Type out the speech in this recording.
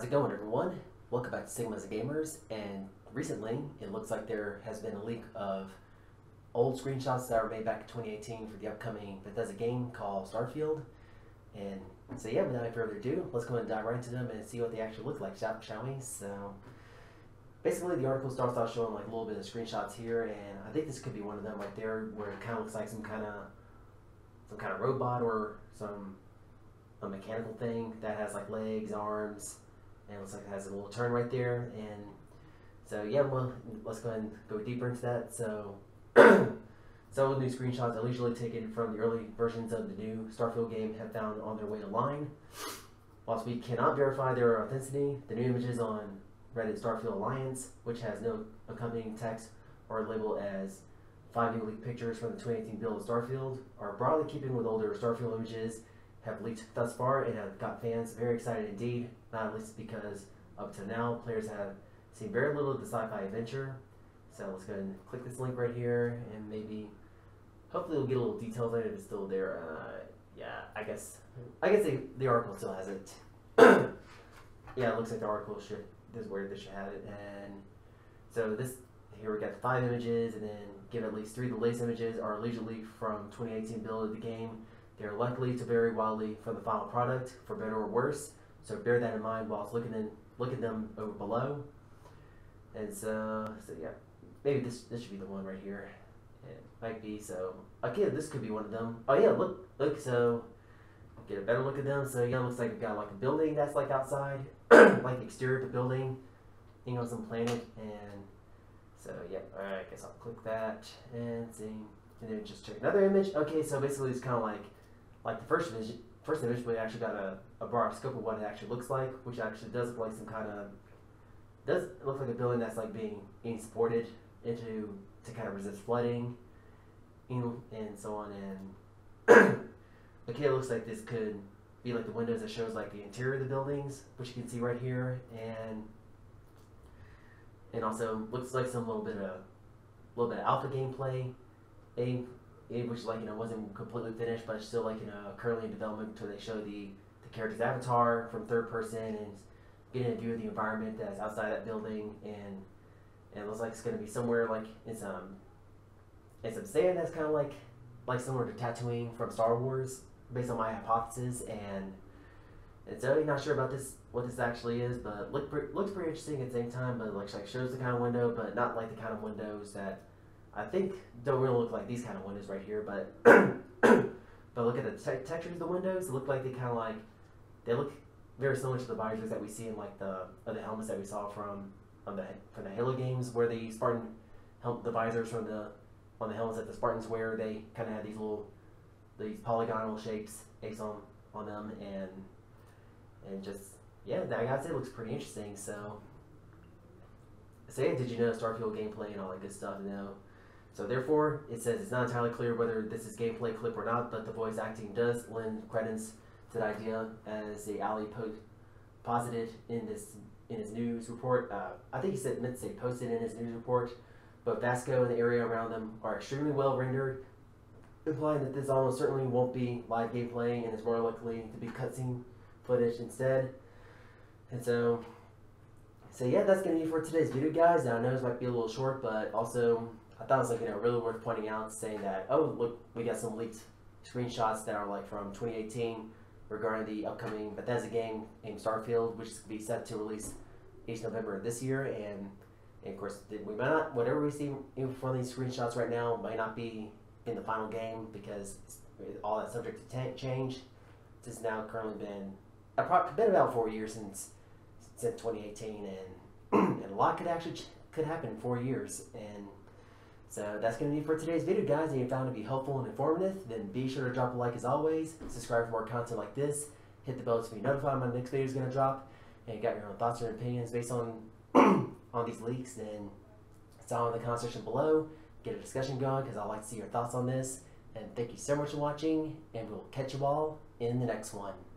How's it going, everyone? Welcome back to Sigma's Gamers, and recently it looks like there has been a leak of old screenshots that were made back in 2018 for the upcoming Bethesda game called Starfield. And so yeah, without any further ado, let's go ahead and dive right into them and see what they actually look like, shall we? So basically the article starts out showing like a little bit of screenshots here, and I think this could be one of them right there where it kind of looks like some kind of robot or a mechanical thing that has like legs, arms, and it looks like it has a little turn right there. And so yeah, well, let's go ahead and go deeper into that. So some of the new screenshots are usually taken from the early versions of the new Starfield game have found on their way to line. Whilst we cannot verify their authenticity, the new images on Reddit Starfield Alliance, which has no accompanying text, are labeled as 5 new leaked pictures from the 2018 build of Starfield, are broadly keeping with older Starfield images have leaked thus far and have got fans very excited indeed, not least because up to now players have seen very little of the sci-fi adventure. So let's go ahead and click this link right here, and maybe hopefully we'll get a little details on it if it's still there. Yeah, I guess the article still has it. Yeah, it looks like the article should, this is where they should have it. And so this here we got the 5 images, and then give at least 3 of the latest images are allegedly from 2018 build of the game. They're likely to vary wildly from the final product, for better or worse, so bear that in mind whilst looking at them over below. And so yeah, maybe this should be the one right here. It might be, so again, this could be one of them. Oh yeah, look, so get a better look at them. So yeah, it looks like we've got like a building that's like outside, like the exterior of the building, thing on some planet, and so yeah, alright, I guess I'll click that and see, and then just check another image. Okay, so basically it's kind of like the first image, we actually got a broad scope of what it actually looks like, which actually does look like does look like a building that's like being supported into to kind of resist flooding, and so on. And okay, it looks like this could be like the windows that shows like the interior of the buildings, which you can see right here, and also looks like some little bit of alpha gameplay, which like, you know, wasn't completely finished, but still like, you know, currently in development until they show the character's avatar from third person and getting a view of the environment that's outside that building. And it looks like it's gonna be somewhere like in some sand that's kind of like similar to Tatooine from Star Wars, based on my hypothesis. And so I'm not sure about this, what this actually is, but looks pretty interesting at the same time. But it looks like shows the kind of window, but not like the kind of windows that I think don't really look like these kind of windows right here, but but look at the textures of the windows. It look like they kind of like, they look very similar to the visors that we see in like the helmets that we saw from the Halo games, where the Spartan help the visors on the helmets that the Spartans wear. They kind of had these polygonal shapes on them, and just yeah, I gotta say it looks pretty interesting. So yeah, did you know Starfield gameplay and all that good stuff? No. So therefore, it says it's not entirely clear whether this is gameplay clip or not, but the voice acting does lend credence to the idea, as the alley posited in his news report. I think he meant to say posted in his news report, but Vasco and the area around them are extremely well rendered, implying that this almost certainly won't be live gameplay and is more likely to be cutscene footage instead. And so yeah, that's going to be for today's video, guys. Now I know this might be a little short, but also I thought it was like, you know, really worth pointing out, saying that, oh look, we got some leaked screenshots that are like from 2018 regarding the upcoming Bethesda game named Starfield, which is going to be set to release each November of this year. And of course, we might not, whatever we see in front of these screenshots right now might not be in the final game, because all that's subject to change. This has now currently been about 4 years since 2018, and a lot could happen in 4 years. And so that's going to be for today's video, guys. If you found it to be helpful and informative, then be sure to drop a like as always, subscribe for more content like this, hit the bell to be notified when my next video is going to drop, and you got your own thoughts and opinions based on on these leaks, then it's all in the comment section below. Get a discussion going, because I'd like to see your thoughts on this. And thank you so much for watching, and we'll catch you all in the next one.